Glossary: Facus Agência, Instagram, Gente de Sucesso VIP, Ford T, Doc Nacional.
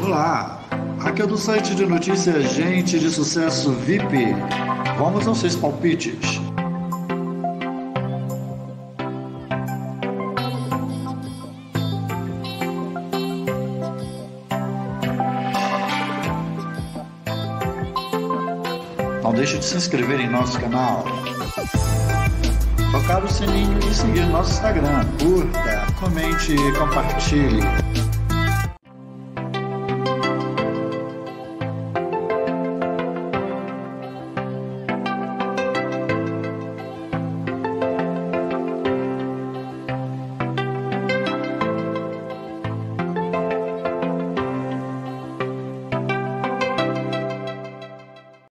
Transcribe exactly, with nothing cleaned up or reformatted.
Olá, aqui é do site de notícias Gente de Sucesso V I P. Vamos aos seus palpites. Não deixe de se inscrever em nosso canal, tocar o sininho e seguir nosso Instagram. Curta, comente e compartilhe.